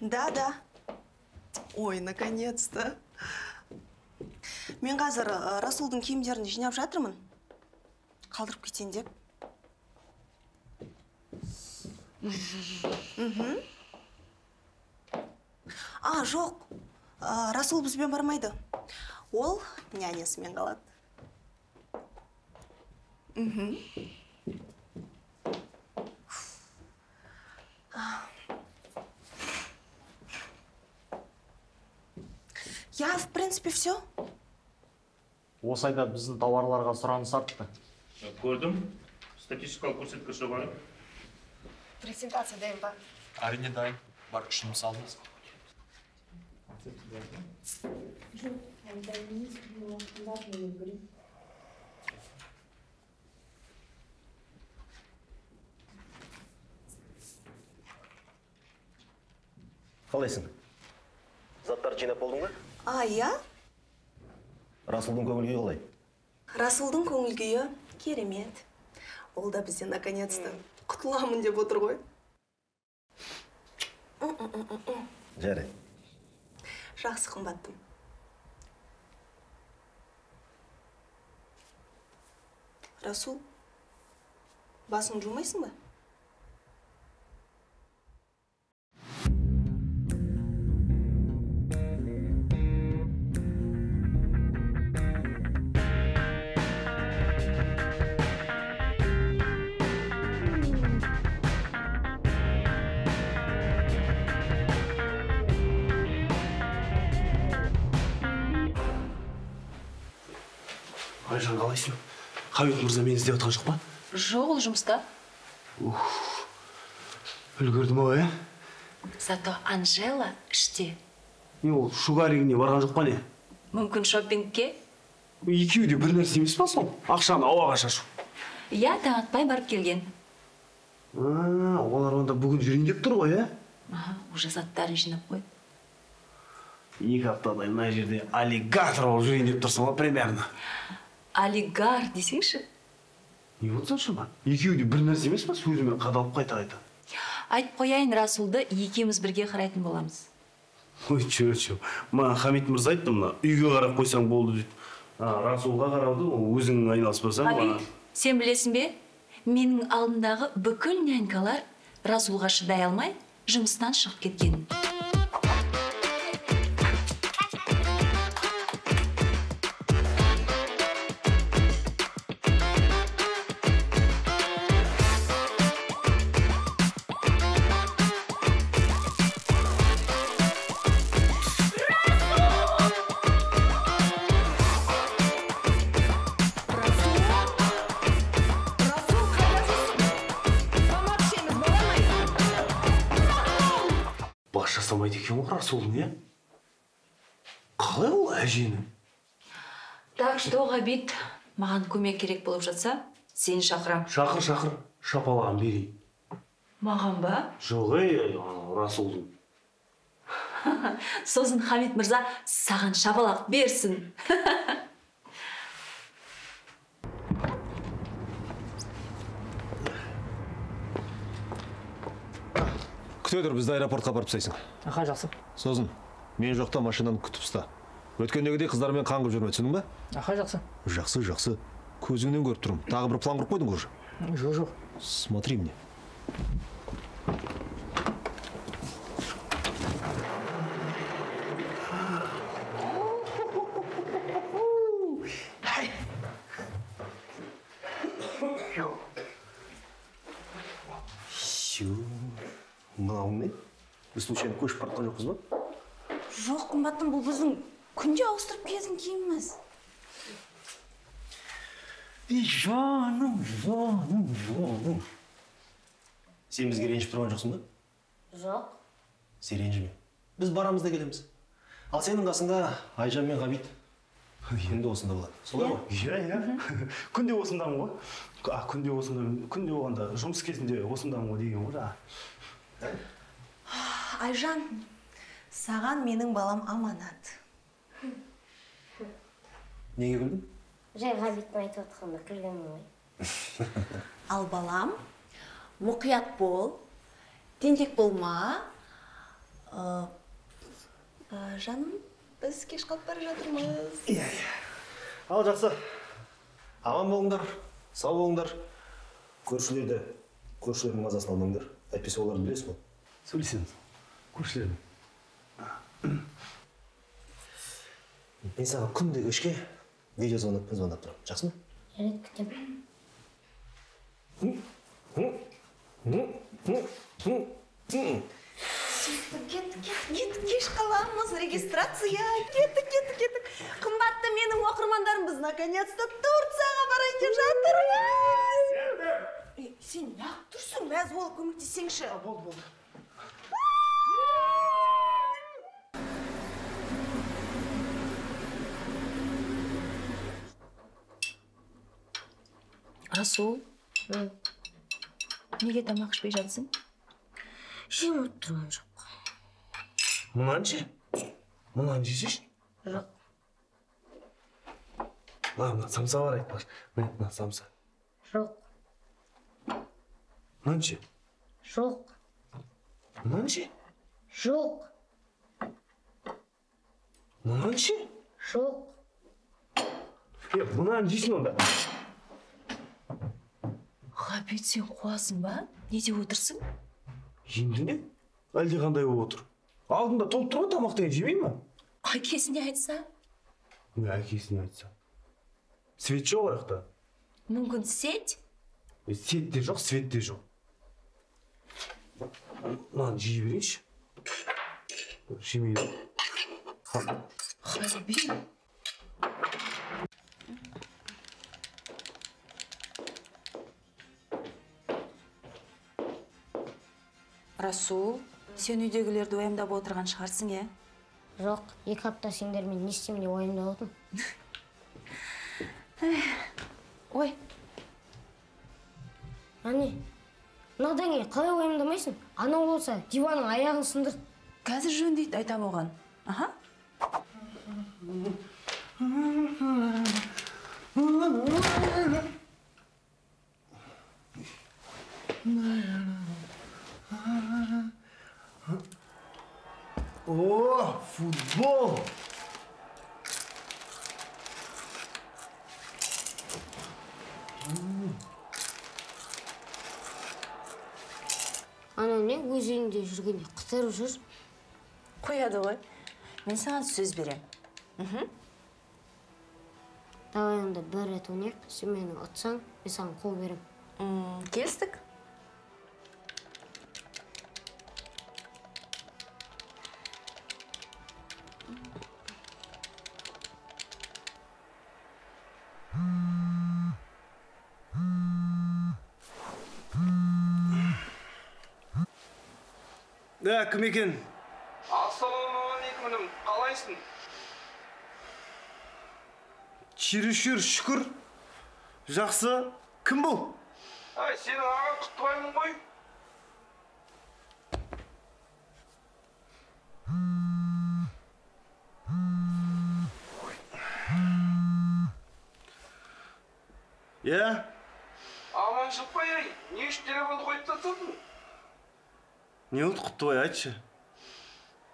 Да-да. Ой, наконец-то. Мен қазір Расулдың киімдерін жинап жатырмын. Қалдырып кетейін деп. А, жоқ. Расул бізбен бармайды. Ол нянесімен қалады. Я, в принципе, все. Осы айда біздің тауарларға сұраныс артты. Көрдім. Статистикалық көрсеткіші бар. Презентация дайын ба? Әрине дайын. Бар күшін салдыңыз. Қалайсың? Заттар жинап болдың ба? А, я? Расулдың көңілгейі олай? Расулдың көңілгейі керемет. Ол да бізден наконец-то құтыламын деп отыр ғой. Жарай. Жақсы қымбаттым. Расул, басың жумайсың ба? Ғабит мырза мені іздеп отқан жоқ па? Жоқ, ол жұмыста. Үлгірдім ау, ә? Зато Анжела үште. Не, ол шугаригіне барған жоқ па не? Мүмкін шоппингке? Екеуі де бір нәрсе емес па сол? Ақшаны ауаға шашу. Я таңатпай барып келген. Олар онда бүгін жүріндеп тұр ғой, ә? Уже заттарын жинап қой. Екі аптадай мына жерде аллигатор ол жүріндеп тұрсың ба, примерно? Аллигар, десеңші? Не отсаншы ма? Екеуде бір нәрсе емес па? Сөзімен қадалып қайта-қайта. Айтып қояйын, Расулды екеуміз бірге қарайтын боламыз. Ой, чө-чө. Маған Ғабит мырза айтты мына, үйге қарап қойсаң болды дейді. Расулға қарауды, өзің айналысып барсаң маған. Ғабит, сен білесің бе? Менің алдымдағы бүкіл нянькалар Расулға шыдай алмай, жұмыстан шығып кеткен. Расул, не? Қалай ол әжені? Так что, Ғабит, маған көмек керек болып жатса, сен шақырам. Шақыр, шапалаған бери. Маған ба? Жоқ, Расулдың. Сосын Ғабит мырза саған шапалақ берсін. Күте тұр, бізді аэропортқа барып сайсың. Аха, жақсы. Сосын, мен жоқта машинаны күтіп ұста. Өткендегідей қыздармен қаңғып жүрме, түсінің бе? Аха, жақсы. Жақсы. Көзіңнен көріп тұрым. Тағы бір план құрып қойдың көрші? Жоқ. Смотри мне. Случайно көш партқан жоқпыз ба? Жоқ, қымбаттым, бұл біздің күнде ауыстырып кезін кейміз. Жаным. Сен бізге ренжіп тұрған жоқсың ба? Жоқ. Сен ренжіме. Біз барамыз да келеміз. Ал сенің қасында Айжан мен Ғабит. Енді осында болады. Солай ма? Иә. Күнде осындамын ғой. Күнде оғанда жұмыс кезінде осындамын ғой деген ғой. Айжан, саған менің балам аманат. Неге күлдің? Жай Ғабиттің айтып отқанына күлгенмін ғой. Ал балам мұқият бол, тентек болма. Жаным, біз кеш қалып бара жатырмыз. Иә. Ал жақсы. Аман болыңдар, сау болыңдар. Көршілердің мазасын алмаңдар. Әйтпесе оларды білесің бе? Сөйлесеңіз. Көршілердің. Мен саған күнде кешке видеозвондап тұрамын. Жақсы ма? Жарайды, күтемін. Кеттік, кеш қаламыз, регистрация, кеттік. Қымбатты менің оқырмандарым, біз наконец-то Турцияға барайын деп жатырмыз. Серді! Сен неғып тұрсың, мәз болып көмектесеңші. Болды. Расул, неге тамақ ішпей жатсың? Жем отырмын жоқ. Мұнан же? Мұнан жесейші? Жоқ. Мына самса бар айтпақшы. Мына самса. Жоқ. Мұнан же? Жоқ. Мұнан же? Жоқ. Мұнан же? Жоқ. Мұнан жесін онда. Ғабит, сен қуасың ба? Не де отырсың? Енді не? Әлде қандай отыр? Алдында толып тұрған тамақтайын жемей ма? Әкесіне айтса? Әкесіне айтса. Свет жоқ аяқта? Мүмкін сет? Сет де жоқ, свет де жоқ. Мынаны жей берейінші. Жемейді. Ғабит. Расул, сен үйдегілерді ойымдап отырған шығарсың, е? Жоқ, екі апта сендермен не істеміне ойымда олдым. Ой. Әне, мынадан не, қалай ойымдамайсың? Анау болса, диванның аяғын сындыр. Қазір жөн дейді, айтам оған. Аха. О, футбол! Анау не өз үйінде жүргенде құтарып жүр? Қояды ғой. Мен саған сөз берем. Давайында бір рет ойнайық, сен мені ұтсаң, мен саған қол берем. Келістік? Да, кім екен? Ассалаумалейкум, інім. Қалайсың? Чересчур шүкір. Жақсы. Кім бұл? Әй, сенің ағаң құттыбаймын ғой. Иә? Аман шықпай, әй. Не үшін телефонды қойып тастадың? Не ұт құттыбай, айтшы.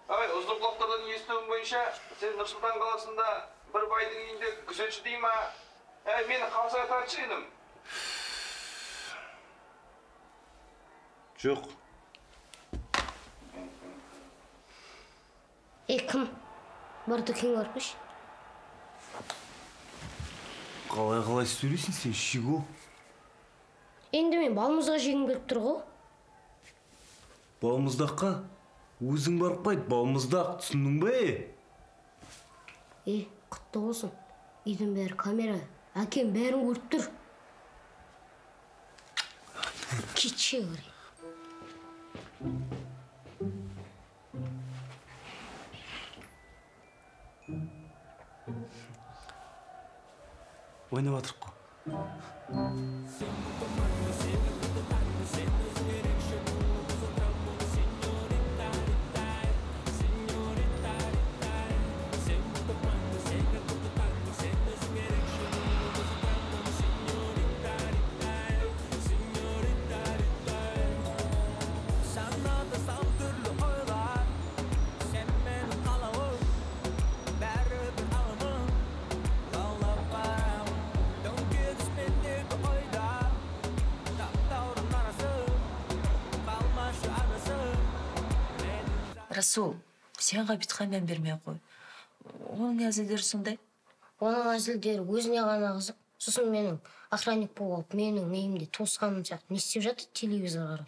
Ай, ұзын құлақтардан естуім бойынша, сен Нұрсұлтан қаласында бір байдың үйінде күзетші дей ма? Әй, мені қамсай тартшы едім. Жоқ. Ей, кім? Бар дүкен көрпіш. Қалай-қалай сөйлесін сен, шиғу. Енді мен балымызға жегім келіп тұр ғой. Бауымыздаққа? Өзің барыппайды, бауымыздақ, түсіндің бе? Құтты болсын. Үйдің бәрі камера. Әкем бәрін көріп тұр. Кетше көрейін. Ойнап атырып қой. Расул, сен Ғабитқа мән бермей қой. Ол не әзілдер сондай? Оның әзілдері өзіне ғана қызық. Сосын менің охранник болып, менің мейімде тосқаным сияқты. Не істеп жатыр телевизор қарап?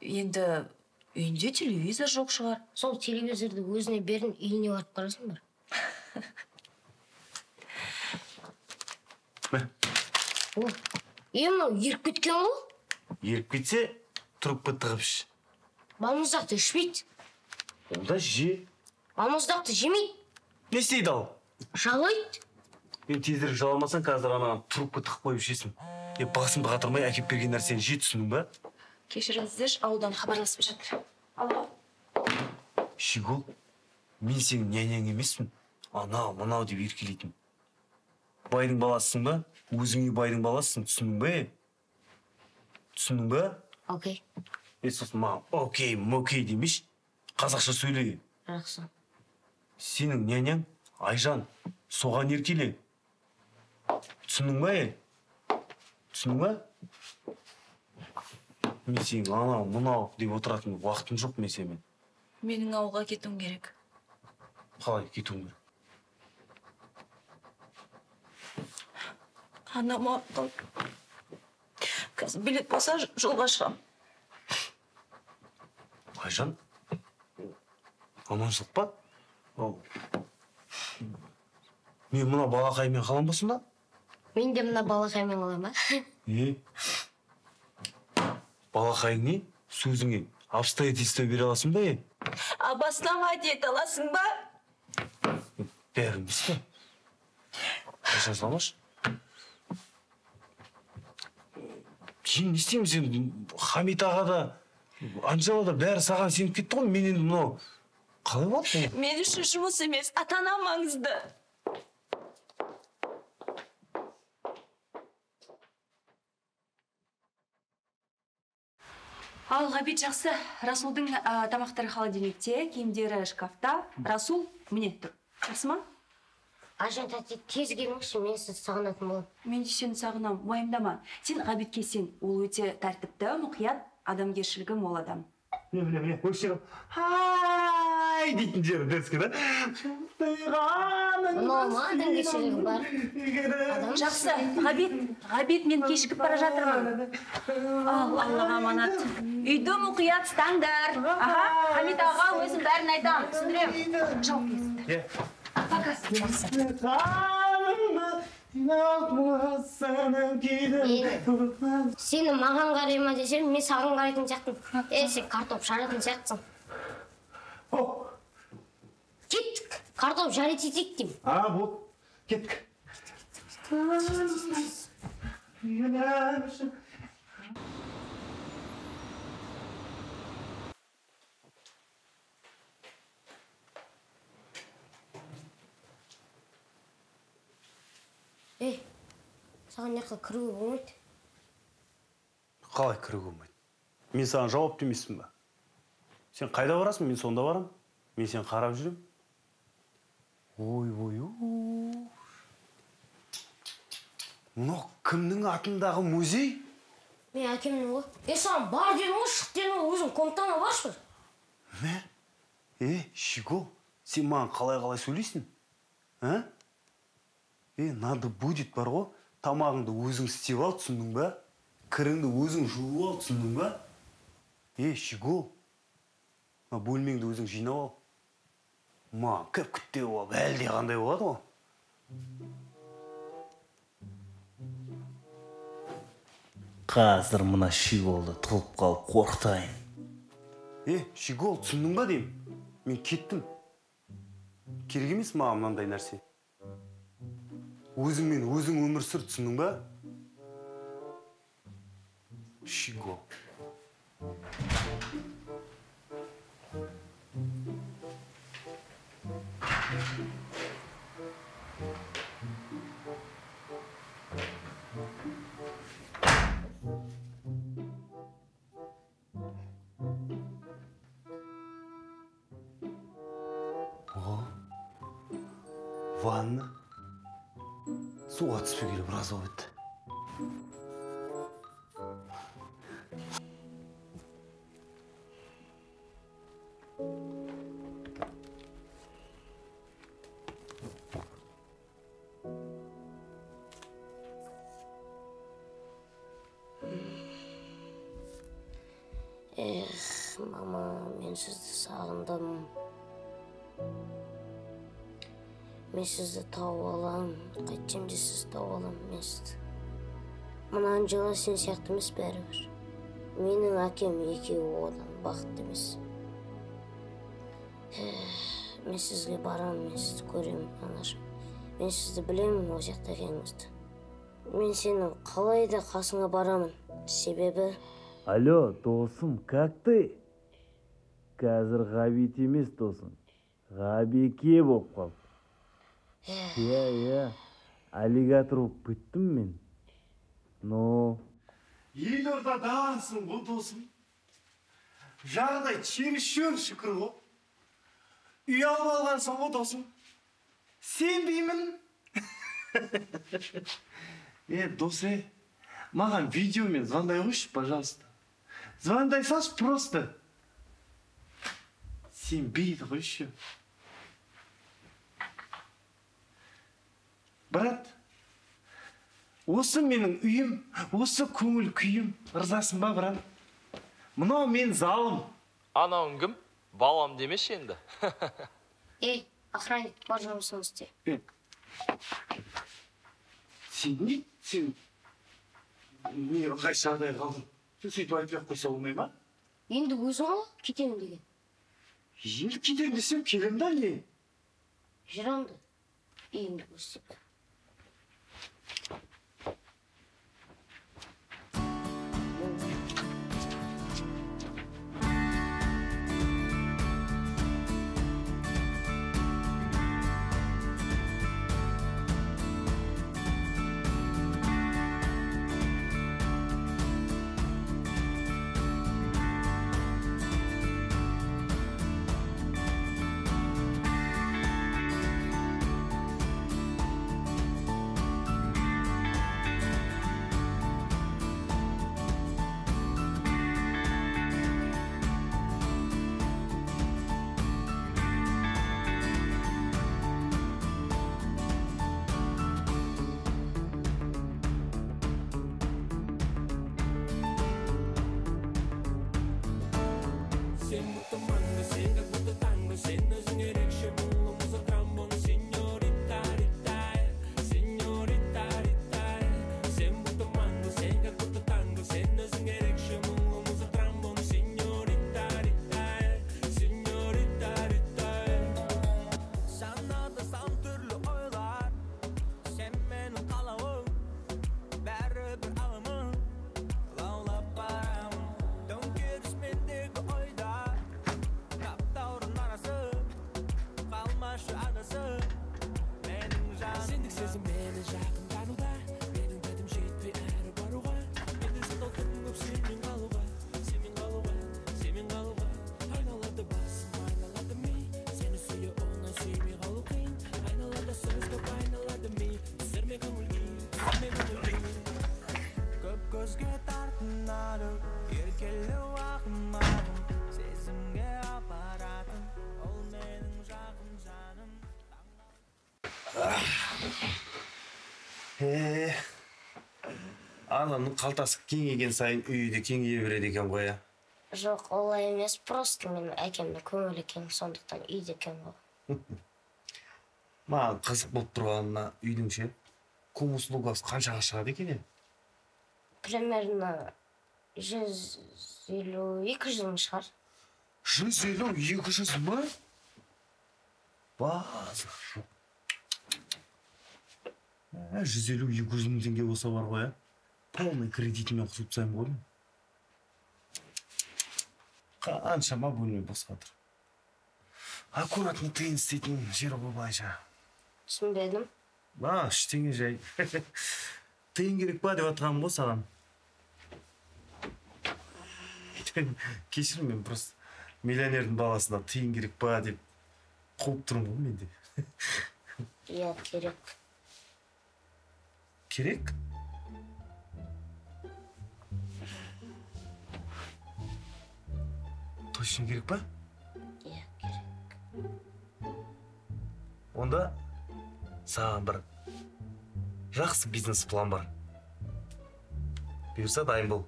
Енді үйінде телевизор жоқ шығар. Сол телевизорды өзіне берін, үйіне барып қарасын бар. О, емін еріп кеткен ол? Еріп кетсе, трубка тығыпшы. Балмұздақты ішпейді. Олда же. Балмұздақты жемейді. Не істейді ал? Жалайды. Мен тезірек жаламасаң, қазір анаған трубка тығып қойып жесін. Е, бағасын бағатырмай әкеп берген нәрсені же түсінің ба? Кешіріңіздер, ауылдан хабарласып жатыр. Алға. Шигол, мен сенің нәнең емеспін. Анау, мынау деп еркелейтін. Байдың баласысың ба? Өзіңе байдың баласысың, түсінің ба? Түсінің ба? Окей. Е, сосын маған окей, мөкей демеш, қазақша сөйле. Жақсы. Сенің нәнең Айжан, соған еркеле. Түсінің ба? Түсінің ба? Мен сенің анау, мынау деп отыратын уақытым жоқ мен сенімен. Менің ауылға кетуім керек. Қалай кетуім керек? Анам арқылы. Қазір билет болса жолға шығам. Айжан, аманшылық па? Мен мына балақаймен қалам ба сонда? Мен де мына балақаймен қалам ба? Балақайың не? Сөзіңе обстоятельство бере аласың ба? Обосновать ете аласың ба? Бәріміз бе? Қашан салмашы? Кейін не істейміз енді? Хамит аға да, Анжела да бәрі саған сеніп кетті ғой. Мен енді мынау қалай болды? Мен үшін жұмыс емес, ата-анам маңызды. Ал, Ғабит, жақсы. Расулдың тамақтары холодильникте, киімдері шкафта. Расул, міне тұр. Жақсы ма? Ажан, тәте, тез келмекші, мен сіз сағынатын болам. Мен де сені сағынам, уайымдама. Сен Ғабитке сен, ол өте тәртіпті, мұқият, адамгершілігі мол адам. Біле, өшіріп. Ай, дейтін жері, дәрске, да? Мама, адамгершілігі бар. Жақсы, Ғабит, мен кешігіп бара жатырмын. Аллаға аманат. Үйді мұқият стаңдар. Аға, Хамит аға өзім бәрін айтам. Түсіндірем. Жауап кесіңдер. Показ. Сені маған қарайма десем, мен саған қарайтын сияқтым. Сен картоп жаратын сияқтысың. Кеттік. Картоп жарат етек дейм. Бұл. Кеттік. Эй, саған неқыл кіруі болмайды? Қалай кіруі болмайды? Мен саған жауап демесім ба? Сен қайда барасың, мен сонда барам. Мен сен қарап жүрем. Ой-ой-ой. Мұнақ кімнің атындағы музей? Мен әкемнің ол. Саған бар дедім ол, шық дедім ол, өзің комнатаңа баршы бір. Мә? Шиго, сен маған қалай-қалай сөйлейсің? Ә? Надо будет бар ғой, тамағыңды өзің істеп ал, түсіндің ба? Кіріңді өзің жуып ал, түсіндің ба? Шигол, бөлмеңді өзің жинап ал. Маған кіп-кіптеп алып, әлде қандай болады ғой. Қазір мына Шиголды тұлып қалып қорқытайын. Шигол, түсіндің ба деймін? Мен кеттім. Керек емес маған мынандай нәрсе. Өзің мен өзің өмір сүр, түсінің ба? Шиго. Ванна. Суға түспе келіп, разы өтті. мама, мен сізді сағындым. Мен сізді тауып алам, қайтсем де сізді тауып алам, мен сізді. Мына Анжела сен сияқты емес бәрібір. Менің әкем екеуі одан бақытты емес. Мен сізге барам, мен сізді көрем, анашым. Мен сізді білемін, ол жақта екеніңізді. Мен сенің қалай да қасыңа барамын, себебі... Алло, досым, как ты? Қазір Ғабит емес, досым. Ғабеке болып қалып. Я, аллигатор болып біттім мен. Но... Елордадансың ғой, досым. Жағдай чересчур шүкір ғой. Ұялып алғансың ғой, досым. Сенбеймін. Досы, маған видеомен звондай қойшы, пожалуйста. Звондай салшы просто. Сенбейді қойшы. Брат, осы менің үйім, осы көңіл күйім. Ырзасын ба, брат? Мынау мен залым. Анауың кім? Балам демеші енді. Ей, охранник, можно жұмысыңыз де. Сен не ұрғай шағдай қалдың. Сен сөйтіп айтпай қойса болмай ма? Енді өзің ал, кетемін деген. Енді кетемін десем, келем да не? Жүрамды, үйімді көрсетіп. Ананың қалтасы кеңейген сайын үйді кеңейе береді екен ғой. Жоқ, олай емес, просто менің әкемнің көңілі кең, сондықтан үйде кең ғой. Маған қызық болып тұрғанына үйдің ше, комуслугасы қаншаға шығады екен? Примерно 150-200 шығар. 150-200 ба? Базар жоқ. 150-200 теңге болса бар ғой. Полный кредитімен құсып сайым қойдым. Қаншама бөлме басқадыр. Аккуратны тыйын істейтін жер болайша. Түсінбедім. Ба, үштеңе жай. Тыйын керек ба деп атығаным ғой саған. Кешірім, мен просто миллионердің баласына тыйын керек ба деп қуып тұрым ғой менде. Иә, керек. Керек? Точно керек па? Иә, керек. Онда саған бір жақсы бизнес-план бар. Бұйырса дайын бол.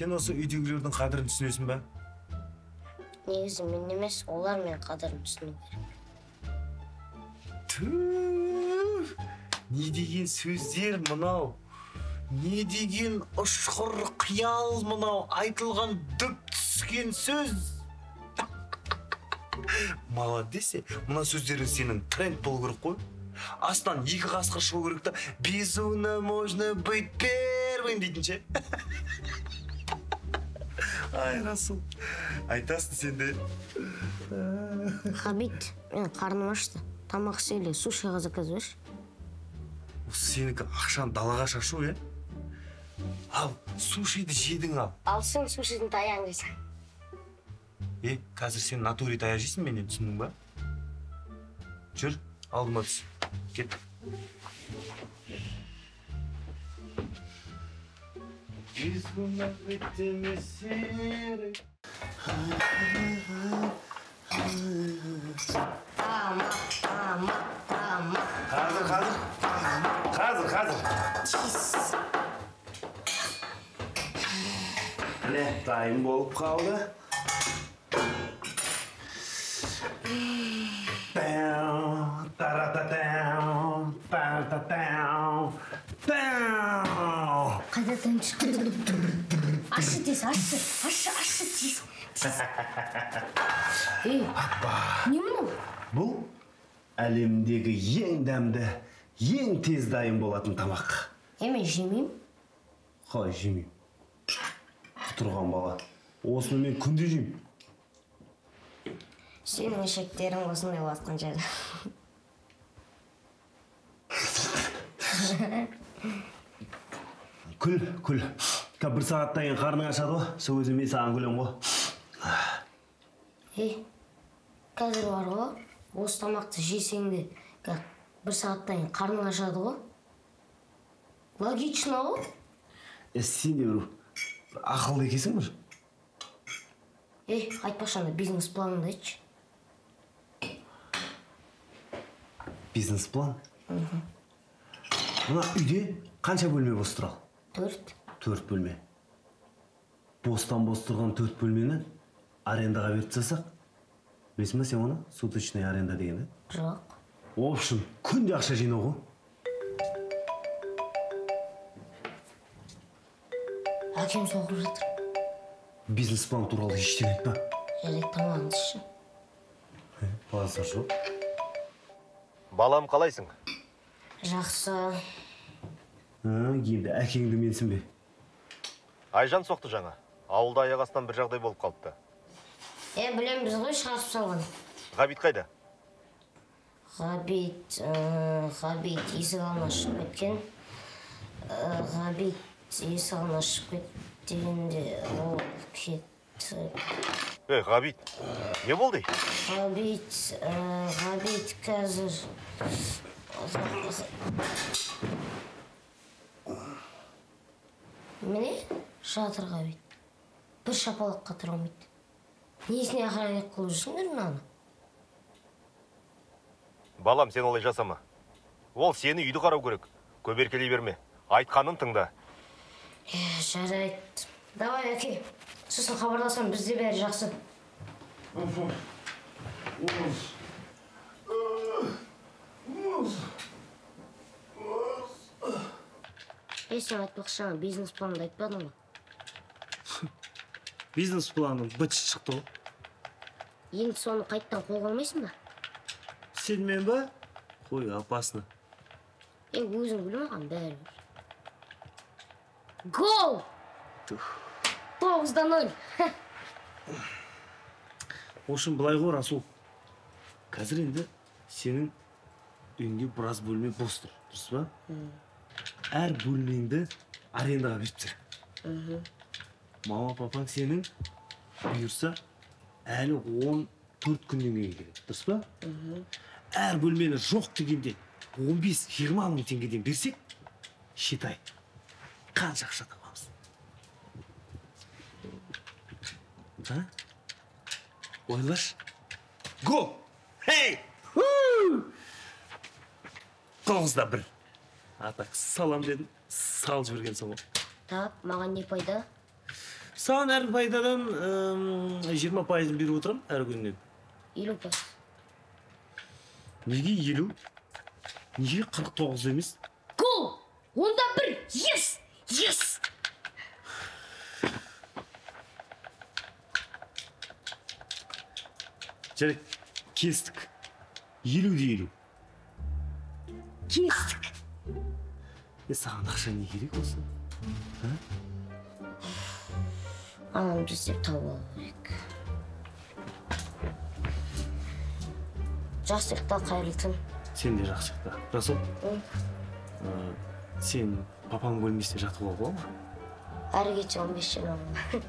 Sen осы үйдегілердің қадірін түсінесің бе? Негізі мен емес, олар мен қадірін түсіну керек. Түф! Не деген сөздер мынау? Не деген ұшқыр қиял мынау? Айтылған дүп түскен сөз. Молодец, мына сөздерің сенің тренд болу керек қой. Астан екі қасқа шығу керек та, безумно можно быть первым дейтін ше. Ай, Расул, айтасың сен де. Ғабит, мен қарным ашты. Тамақ сөйле, сушиға заказывайшы. Сенікі ақшаны далаға шашу, е? Ал, сушиді жедің ал. Ал сен сушидің таяң дейсің. Е, қазір сен натуре таяқ жейсің менен, түсіндің ба? Жүр, алдыма түс. Кет. Қазір. Міне, дайын болып қалды. Қайдатан түшкілді. Ашы тез, ашы тез. Ей, не мұл? Бұл әлемдегі ең дәмді, ең тез дайын болатын тамақ. Емен жемейм? Қай жемейм? Құтырған бала. Осыны мен күнде жем. Сенің шектерің осындай болатқан жады. Күл. Кәп бір сағаттан кейін қарның ашады ғой, сол өзіме саған күлем ғой. Ей, қазір бар ғой, осы тамақты жесең де, кәп. Бір сағаттан қарның ашады ғой. Логично ғой. Сен де бір ақылды екесің бір? Ей, айтпақшанда бизнес-планыңды айтшы. Бизнес-план? Мына үйде қанша бөлме бос тұрал? 4. 4 бөлме. Бостан-бос тұрған 4 бөлмені арендаға беріп тастасақ, білесің бе сен оны суточный аренда дегенді? Жоқ. Общем, күнде ақша жинау ғой. Әкем соғып жатыр. Бизнес-план туралы ештеңе айтпа. Электроманды іші. Баласы ашу. Балам қалайсың? Жақсы. Енді әкеңді менсің бе? Айжан соқты жаңа. Ауылда аяқ астынан бір жағдай болып қалыпты. Білем біз ғой шығарып салған. Ғабит қайда? Ғабит есік алмашып кеткенде ол кетті. Ғабит, не болды? Ғабит қазір... Міне жатыр Ғабит. Бір шапалаққа тұра алмайды. Несіне ақырайық қылып жүрсіңдер мынаны? Балам, сен олай жасама. Ол сені үйді қарау көрек. Көберкелей берме. Айтқанын тыңда. Жарайт. Давай, әке. Сосын хабарласам, бізде бәрі жақсы. Сен айтпақшаң, бизнес-планды айтпадың ба? Бизнес-планым быт шықты. Енді соны қайттан қолға алмайсың ба? Сен мен бі? Қой, опасно. Өзің білім оған бәрі бір. Гол! 9-0. Ошын былай ғой, Расул. Қазір енді сенің үйінде біраз бөлме бос тұр, дұрыс ба? Әр бөлмеңді арендаға беріп тұр. Мама, папаң сенің бұйырса әлі 14 күнден кейін келеді, дұрыс ба? Әр бөлмені жоқ дегенде 15-20 мың теңгеден берсек, шетай, қанша ақша табамыз. Ойлаш. Го! Хей! 9-1. Атақ, салам дедім, сал жіберген соң. Тап, маған не пайда? Саған әр пайдадан 20% беріп отырам әр күннен. 50%. Неге 50? Неге 49 емес? Гол! Онда бір! Yes! Yes! Жарек, кестік. 50 де 50. Кестік. Саған ақша не керек осы? Анам жүздеп тауып алу керек. Жақсылықта қайырлысың. Сен де жақсылықта. Расул, сен папаң бөлмесіне жатып алуға ма? Әрі кетсе 15 жыл алуға.